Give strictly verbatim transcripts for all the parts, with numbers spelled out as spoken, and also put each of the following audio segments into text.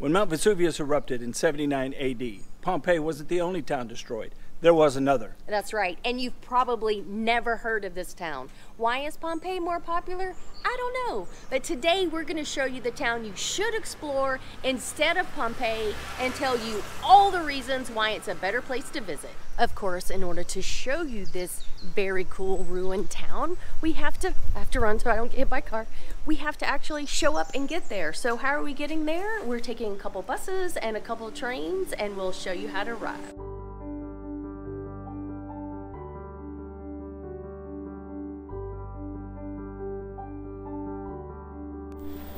When Mount Vesuvius erupted in seventy-nine A D, Pompeii wasn't the only town destroyed. There was another. That's right, and you've probably never heard of this town. Why is Pompeii more popular? I don't know, but today we're gonna show you the town you should explore instead of Pompeii and tell you all the reasons why it's a better place to visit. Of course, in order to show you this very cool ruined town, we have to, I have to run so I don't get hit by a car, we have to actually show up and get there. So how are we getting there? We're taking a couple buses and a couple trains, and we'll show you how to ride.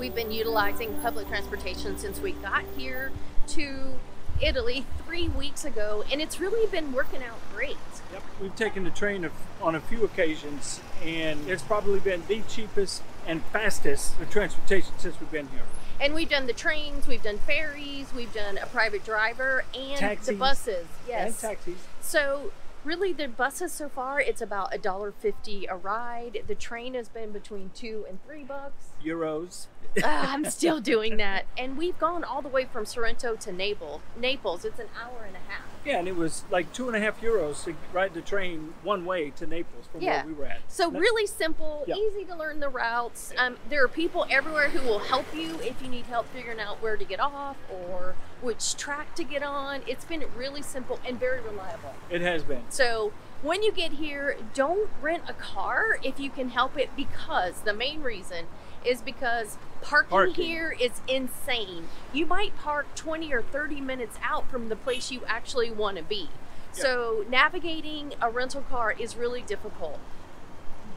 We've been utilizing public transportation since we got here to Italy three weeks ago, and it's really been working out great. Yep, we've taken the train on a few occasions, and it's probably been the cheapest and fastest for transportation since we've been here. And we've done the trains, we've done ferries, we've done a private driver, and taxis, the buses. Yes, and taxis. So really, the buses so far, it's about a dollar fifty a ride. The train has been between two and three bucks. Euros. uh, I'm still doing that. And we've gone all the way from Sorrento to Naples. Naples, it's an hour and a half. Yeah, and it was like two and a half euros to ride the train one way to Naples from yeah. where we were at. So That's, really simple, yeah. easy to learn the routes. Um, there are people everywhere who will help you if you need help figuring out where to get off or which track to get on. It's been really simple and very reliable. It has been. So when you get here, don't rent a car if you can help it, because the main reason is because parking, parking here is insane. You might park twenty or thirty minutes out from the place you actually want to be. Yep. So navigating a rental car is really difficult.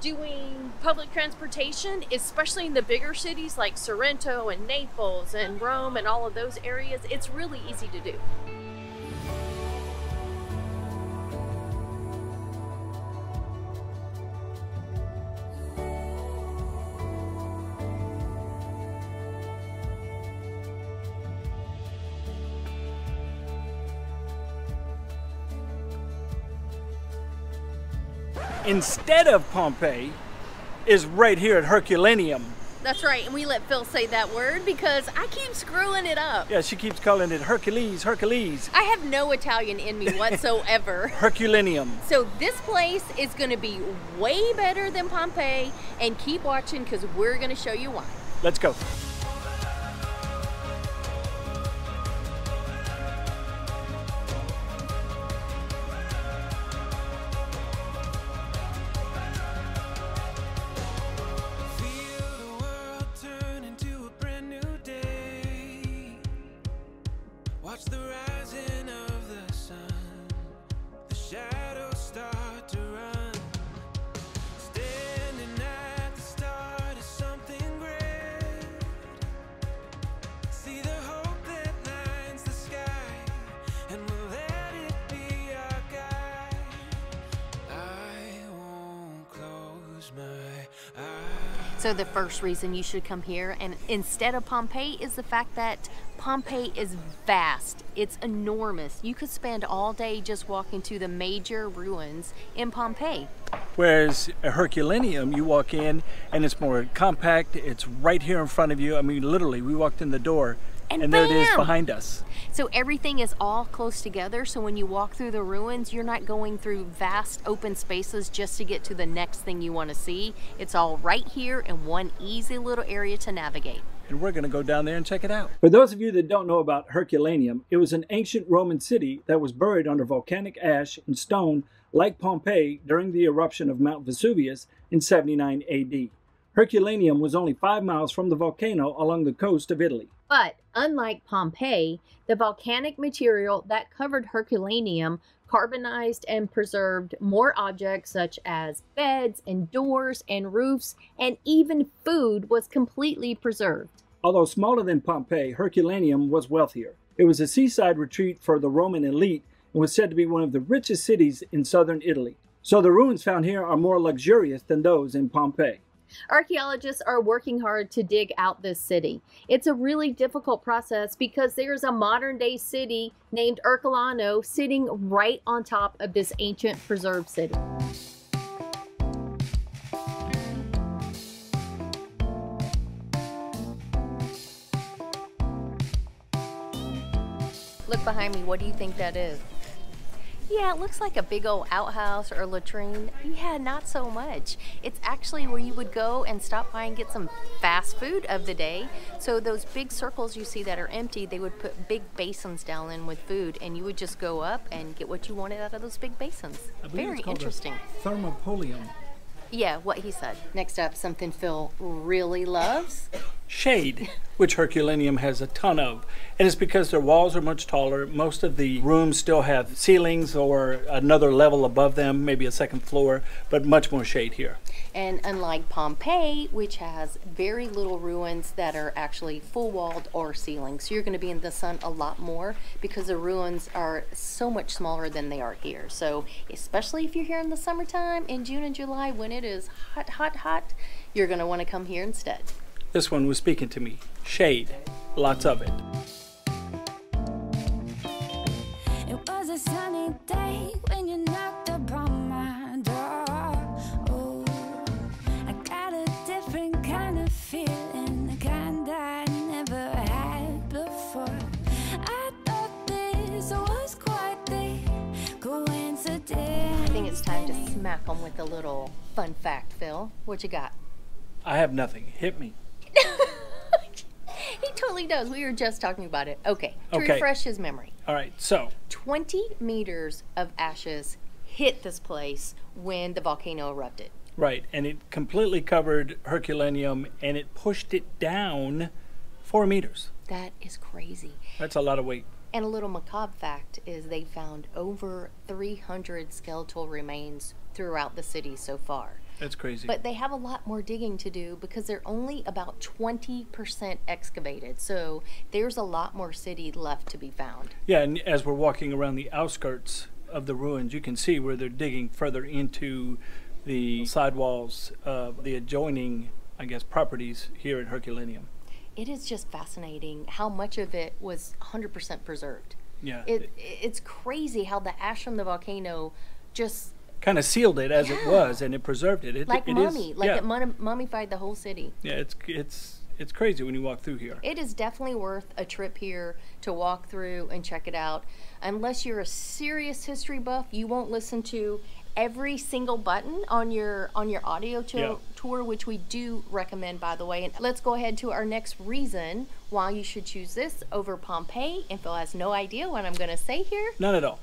Doing public transportation, especially in the bigger cities like Sorrento and Naples and Rome and all of those areas, it's really easy to do. Instead of Pompeii is right here at Herculaneum. That's right, and we let Phil say that word because I keep screwing it up. Yeah, she keeps calling it Hercules, Hercules. I have no Italian in me whatsoever. Herculaneum. So this place is gonna be way better than Pompeii, and keep watching because we're gonna show you why. Let's go. So the first reason you should come here and instead of Pompeii is the fact that Pompeii is vast. It's enormous. You could spend all day just walking to the major ruins in Pompeii. Whereas at Herculaneum, you walk in and it's more compact. It's right here in front of you. I mean, literally, we walked in the door and, and there it is behind us. So everything is all close together, so when you walk through the ruins, you're not going through vast open spaces just to get to the next thing you want to see. It's all right here in one easy little area to navigate. And we're going to go down there and check it out. For those of you that don't know about Herculaneum, it was an ancient Roman city that was buried under volcanic ash and stone like Pompeii during the eruption of Mount Vesuvius in seventy-nine A D. Herculaneum was only five miles from the volcano along the coast of Italy. But unlike Pompeii, the volcanic material that covered Herculaneum carbonized and preserved more objects such as beds and doors and roofs, and even food was completely preserved. Although smaller than Pompeii, Herculaneum was wealthier. It was a seaside retreat for the Roman elite and was said to be one of the richest cities in southern Italy. So the ruins found here are more luxurious than those in Pompeii. Archaeologists are working hard to dig out this city. It's a really difficult process because there's a modern day city named Ercolano sitting right on top of this ancient preserved city. Look behind me, what do you think that is? Yeah, it looks like a big old outhouse or latrine. Yeah, not so much. It's actually where you would go and stop by and get some fast food of the day. So those big circles you see that are empty, they would put big basins down in with food, and you would just go up and get what you wanted out of those big basins. Very interesting. Thermopolium. Yeah, what he said. Next up, something Phil really loves. Shade, which Herculaneum has a ton of. And it's because their walls are much taller. Most of the rooms still have ceilings or another level above them, maybe a second floor, but much more shade here. And unlike Pompeii, which has very little ruins that are actually full walled or ceiling. So you're going to be in the sun a lot more because the ruins are so much smaller than they are here. So especially if you're here in the summertime in June and July when it is hot, hot, hot, you're going to want to come here instead. This one was speaking to me. Shade, lots of it. It was a sunny day when you knocked upon my door. Oh, I got a different kind of feeling, the kind I never had before. I thought this was quite the coincidence. I think it's time to smack them with a little fun fact, Phil. What you got? I have nothing. Hit me. He totally does. We were just talking about it. Okay, to okay. refresh his memory. All right, so. twenty meters of ashes hit this place when the volcano erupted. Right, and it completely covered Herculaneum, and it pushed it down four meters. That is crazy. That's a lot of weight. And a little macabre fact is they found over three hundred skeletal remains throughout the city so far. That's crazy. But they have a lot more digging to do because they're only about twenty percent excavated. So there's a lot more city left to be found. Yeah, and as we're walking around the outskirts of the ruins, you can see where they're digging further into the sidewalls of the adjoining, I guess, properties here at Herculaneum. It is just fascinating how much of it was one hundred percent preserved. Yeah. It, it's crazy how the ash from the volcano just kind of sealed it as yeah. it was, and it preserved it. It like it mummy, is, like yeah. it mummified the whole city. Yeah, it's it's it's crazy when you walk through here. It is definitely worth a trip here to walk through and check it out. Unless you're a serious history buff, you won't listen to every single button on your on your audio to yeah. tour, which we do recommend, by the way. And let's go ahead to our next reason why you should choose this over Pompeii. And Phil has no idea what I'm going to say here. None at all.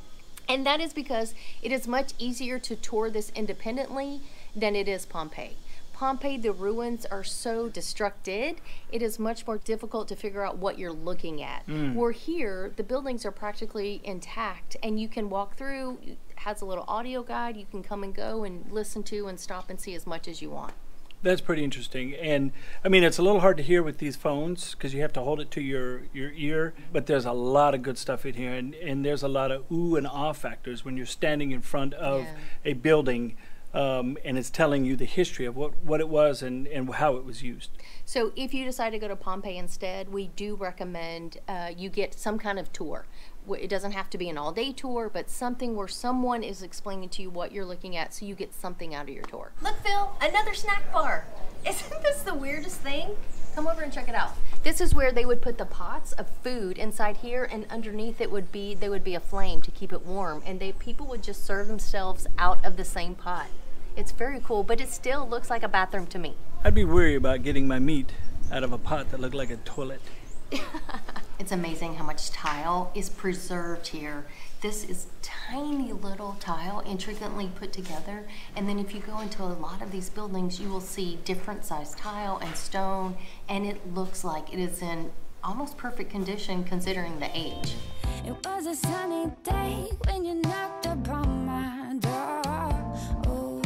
And that is because it is much easier to tour this independently than it is Pompeii. Pompeii, the ruins are so destructed, it is much more difficult to figure out what you're looking at. Mm. Where here, the buildings are practically intact, and you can walk through. It has a little audio guide you can come and go and listen to and stop and see as much as you want. That's pretty interesting. And I mean, it's a little hard to hear with these phones because you have to hold it to your, your ear, but there's a lot of good stuff in here. And, and there's a lot of ooh and ah factors when you're standing in front of yeah. a building um, and it's telling you the history of what, what it was and, and how it was used. So if you decide to go to Pompeii instead, we do recommend uh, you get some kind of tour. It doesn't have to be an all-day tour, but something where someone is explaining to you what you're looking at so you get something out of your tour. Look, Phil, another snack bar. Isn't this the weirdest thing? Come over and check it out. This is where they would put the pots of food inside here, and underneath it would be, there would be a flame to keep it warm, and they people would just serve themselves out of the same pot. It's very cool, but it still looks like a bathroom to me. I'd be worried about getting my meat out of a pot that looked like a toilet. It's amazing how much tile is preserved here. This is tiny little tile intricately put together. And then if you go into a lot of these buildings, you will see different sized tile and stone. And it looks like it is in almost perfect condition considering the age. It was a sunny day when you knocked upon my door. Oh,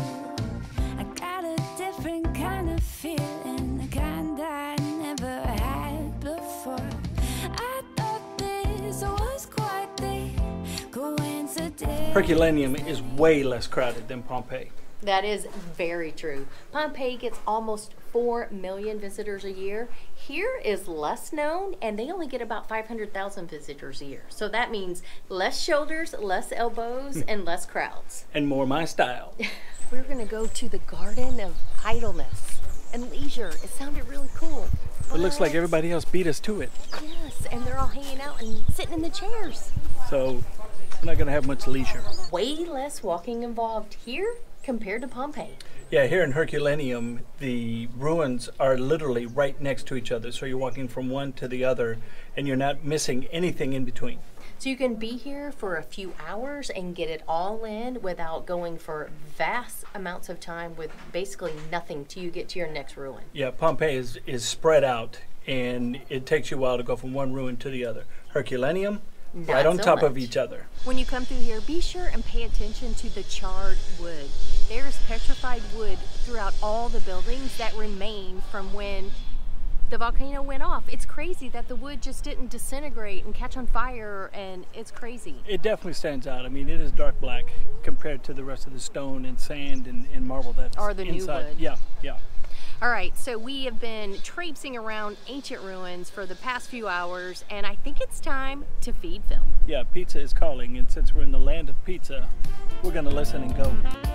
I got a different kind of feeling, the kind I never had before. Herculaneum is way less crowded than Pompeii. That is very true. Pompeii gets almost four million visitors a year. Here is less known, and they only get about five hundred thousand visitors a year. So that means less shoulders, less elbows, and less crowds. And more my style. We're going to go to the Garden of Idleness and Leisure. It sounded really cool. But it looks like everybody else beat us to it. Yes, and they're all hanging out and sitting in the chairs. So we're not going to have much leisure. Way less walking involved here compared to Pompeii. Yeah, here in Herculaneum, the ruins are literally right next to each other. So you're walking from one to the other, and you're not missing anything in between. So you can be here for a few hours and get it all in without going for vast amounts of time with basically nothing till you get to your next ruin. Yeah, Pompeii is, is spread out, and it takes you a while to go from one ruin to the other. Herculaneum, Not right on so top much. of each other. When you come through here, be sure and pay attention to the charred wood. There is petrified wood throughout all the buildings that remain from when the volcano went off. It's crazy that the wood just didn't disintegrate and catch on fire, and it's crazy. It definitely stands out. I mean, it is dark black compared to the rest of the stone and sand and, and marble that's Or the inside. new wood. Yeah, yeah. All right, so we have been traipsing around ancient ruins for the past few hours, and I think it's time to feed Phil. Yeah, pizza is calling, and since we're in the land of pizza, we're gonna listen and go.